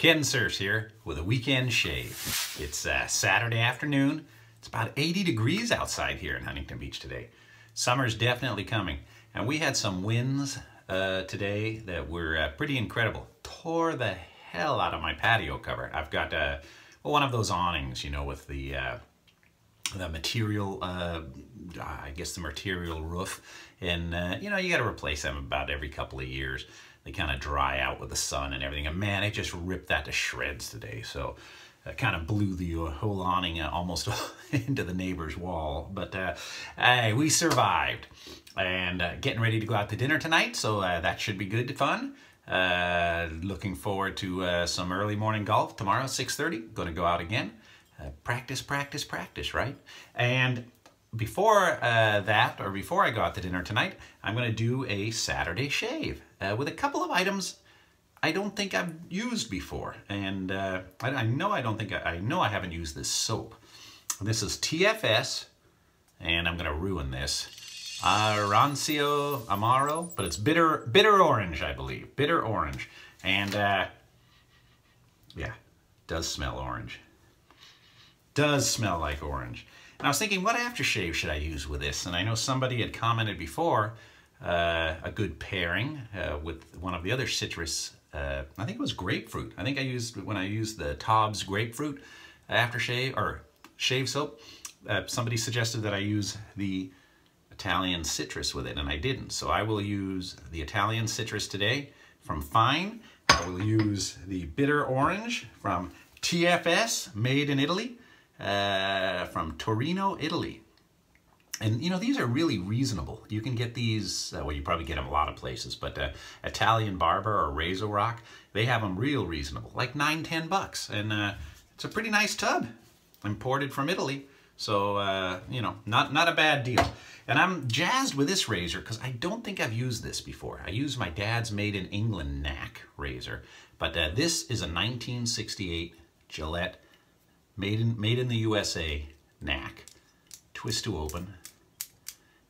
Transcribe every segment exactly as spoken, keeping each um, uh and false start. Kensurfs here with a weekend shave. It's uh, Saturday afternoon. It's about eighty degrees outside here in Huntington Beach today. Summer's definitely coming. And we had some winds uh, today that were uh, pretty incredible. Tore the hell out of my patio cover. I've got uh, well, one of those awnings, you know, with the, uh, the material, uh, I guess the material roof. And, uh, you know, you got to replace them about every couple of years. They kind of dry out with the sun and everything. And man, it just ripped that to shreds today. So it kind of blew the whole awning almost into the neighbor's wall. But uh, hey, we survived. And uh, getting ready to go out to dinner tonight. So uh, that should be good fun. Uh, looking forward to uh, some early morning golf tomorrow, six thirty. Going to go out again. Uh, practice, practice, practice, right? And before uh, that, or before I go out to dinner tonight, I'm going to do a Saturday shave uh, with a couple of items I don't think I've used before. And uh, I, I know I don't think, I, I know I haven't used this soap. This is T F S, and I'm going to ruin this. Arancio Amaro, but it's bitter bitter orange, I believe. Bitter orange. And, uh, yeah, does smell orange. Does smell like orange. And I was thinking, what aftershave should I use with this? And I know somebody had commented before, uh, a good pairing uh, with one of the other citrus, uh, I think it was grapefruit. I think I used, when I used the Tobs grapefruit aftershave, or shave soap, uh, somebody suggested that I use the Italian citrus with it, and I didn't. So I will use the Italian citrus today from Fine. I will use the bitter orange from T F S, made in Italy, uh, from Torino, Italy. And you know, these are really reasonable. You can get these, uh, well, you probably get them a lot of places, but uh, Italian Barber or Razor Rock, they have them real reasonable, like nine, ten bucks. And uh, it's a pretty nice tub, imported from Italy. So, uh, you know, not, not a bad deal. And I'm jazzed with this razor because I don't think I've used this before. I used my dad's Made in England Knack razor. But uh, this is a nineteen sixty-eight Gillette Made in, made in the U S A Knack. Twist to open.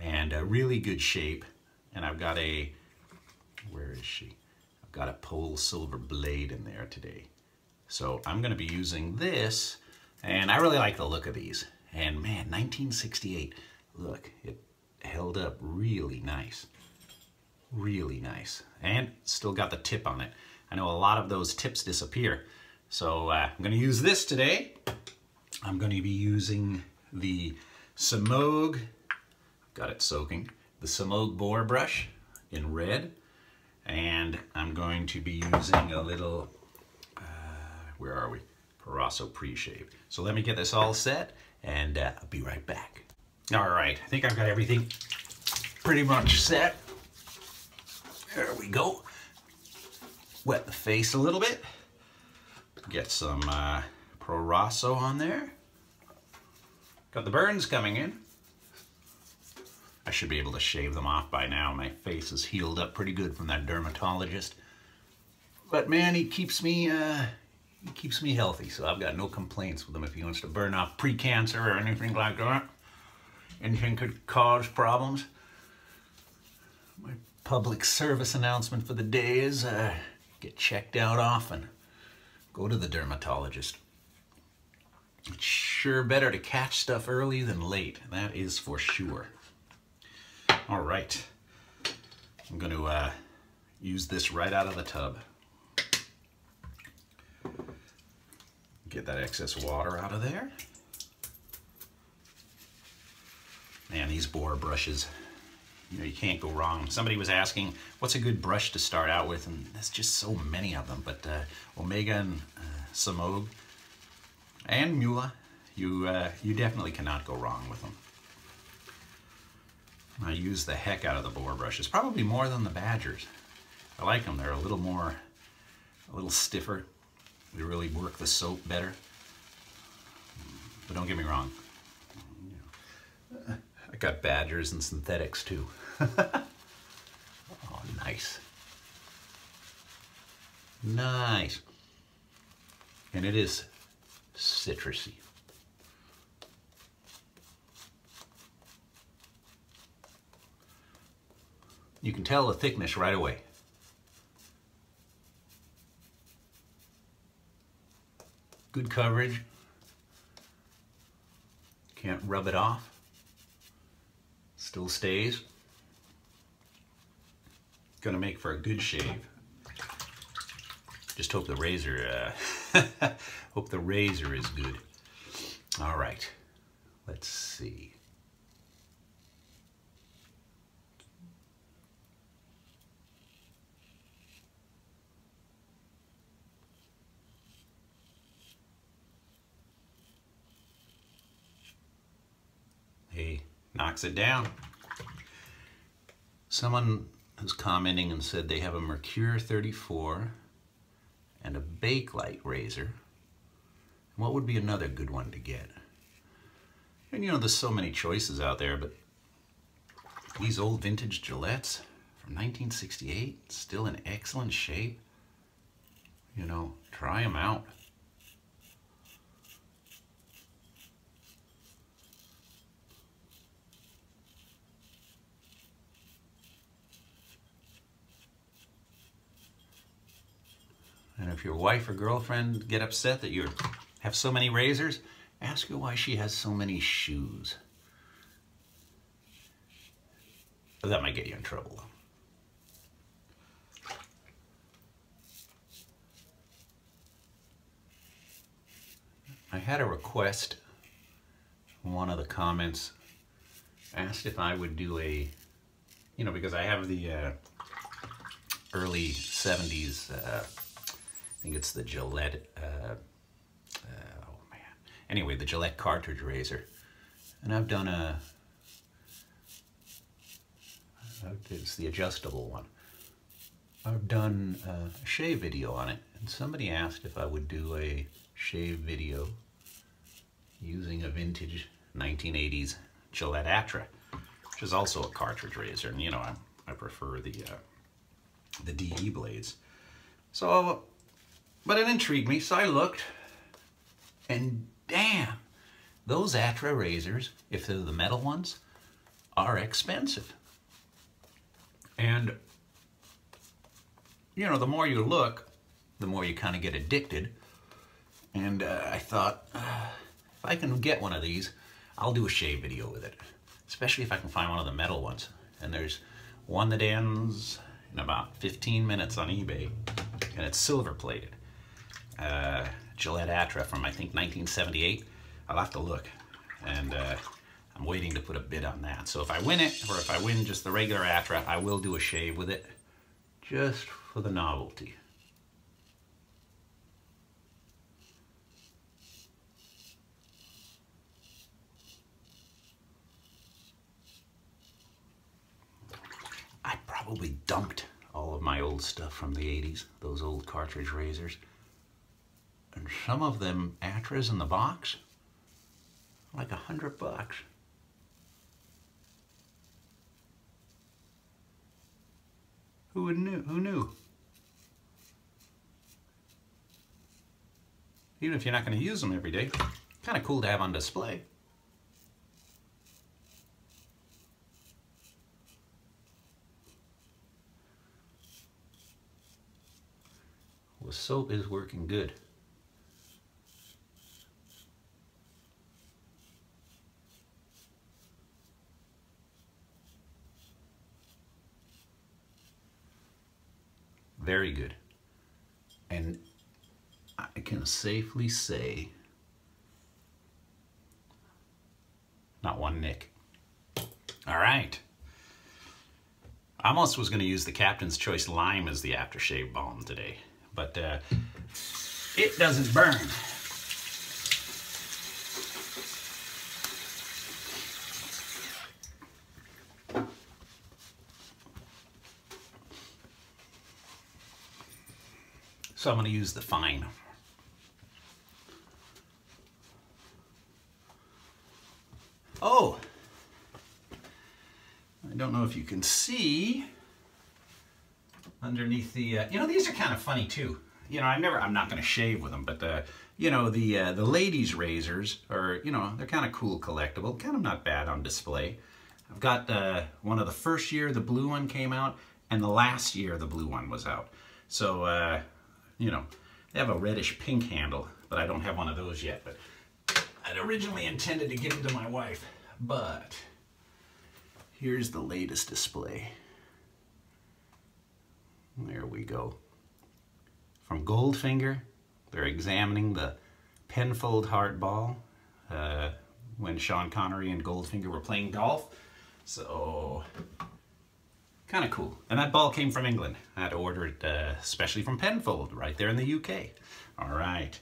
And a really good shape. And I've got a, where is she? I've got a pole silver blade in there today. So I'm going to be using this. And I really like the look of these. And man, nineteen sixty-eight, look, it held up really nice, really nice. And still got the tip on it. I know a lot of those tips disappear. So uh, I'm gonna use this today. I'm gonna be using the Semogue, got it soaking, the Semogue boar brush in red. And I'm going to be using a little, uh, where are we? Proraso pre-shave. So let me get this all set. And uh, I'll be right back. All right, I think I've got everything pretty much set. There we go. Wet the face a little bit. Get some uh, Proraso on there. Got the burns coming in. I should be able to shave them off by now. My face is healed up pretty good from that dermatologist. But man, he keeps me... Uh, It keeps me healthy, so I've got no complaints with him if he wants to burn off pre-cancer or anything like that. Anything could cause problems. My public service announcement for the day is uh, get checked out often. Go to the dermatologist. It's sure better to catch stuff early than late. That is for sure. All right. I'm going to uh, use this right out of the tub. Get that excess water out of there. Man, these boar brushes, you know, you can't go wrong. Somebody was asking, what's a good brush to start out with? And there's just so many of them. But uh, Omega and uh, Semogue and Mula, you, uh, you definitely cannot go wrong with them. I use the heck out of the boar brushes, probably more than the Badgers. I like them. They're a little more, a little stiffer. They really work the soap better. But don't get me wrong. I got Badgers and synthetics too. Oh, nice. Nice. And it is citrusy. You can tell the thickness right away. Good coverage. Can't rub it off. Still stays. Gonna make for a good shave. Just hope the razor, uh, hope the razor is good. All right, let's see. Hey, knocks it down. Someone was commenting and said they have a Mercure thirty-four and a Bakelite razor. What would be another good one to get? And you know, there's so many choices out there, but these old vintage Gillettes from nineteen sixty-eight, still in excellent shape. You know, try them out. And if your wife or girlfriend get upset that you have so many razors, ask her why she has so many shoes. But that might get you in trouble, though. I had a request. One of the comments asked if I would do a, you know, because I have the uh, early seventies. Uh, I think it's the Gillette, uh, uh, oh man, anyway, the Gillette cartridge razor. And I've done a, it's the adjustable one. I've done a shave video on it, and somebody asked if I would do a shave video using a vintage nineteen eighties Gillette Atra, which is also a cartridge razor, and you know, I, I prefer the, uh, the D E blades. So, but it intrigued me, so I looked, and damn, those Atra razors, if they're the metal ones, are expensive. And, you know, the more you look, the more you kind of get addicted. And uh, I thought, uh, if I can get one of these, I'll do a shave video with it, especially if I can find one of the metal ones. And there's one that ends in about fifteen minutes on eBay, and it's silver-plated. Uh, Gillette Atra from I think nineteen seventy-eight. I'll have to look, and uh, I'm waiting to put a bid on that. So if I win it, or if I win just the regular Atra, I will do a shave with it just for the novelty. I probably dumped all of my old stuff from the eighties, those old cartridge razors. And some of them Atras in the box, like a hundred bucks. Who would knew? Who knew? Even if you're not going to use them every day, kind of cool to have on display. The soap is working good. Very good. And I can safely say not one nick. All right. I almost was going to use the Captain's Choice Lime as the aftershave balm today, but uh, it doesn't burn. So I'm going to use the Fine. Oh, I don't know if you can see underneath the, uh, you know, these are kind of funny too. You know, I never, I'm not going to shave with them, but the, you know, the uh, the ladies' razors are, you know, they're kind of cool, collectible, kind of not bad on display. I've got uh, one of the first year the blue one came out, and the last year the blue one was out. So, uh, you know, they have a reddish pink handle, but I don't have one of those yet. But I'd originally intended to give it to my wife, but here's the latest display. There we go. From Goldfinger, they're examining the Penfold hardball uh, when Sean Connery and Goldfinger were playing golf. So, kind of cool. And that ball came from England. I had to order it uh, especially from Penfold, right there in the U K. All right.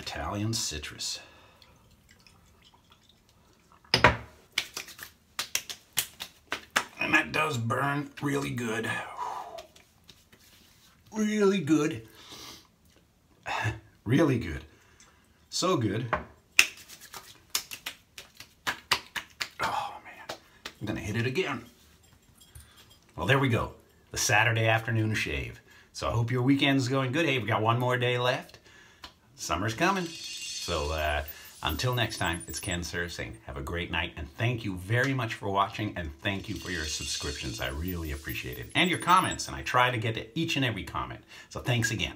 Italian citrus. And that does burn really good. Really good. Really good. So good. Oh, man. I'm gonna hit it again. Well, there we go. The Saturday afternoon shave. So I hope your weekend's going good. Hey, we got one more day left. Summer's coming. So uh, until next time, it's Kensurfs saying have a great night. And thank you very much for watching. And thank you for your subscriptions. I really appreciate it. And your comments. And I try to get to each and every comment. So thanks again.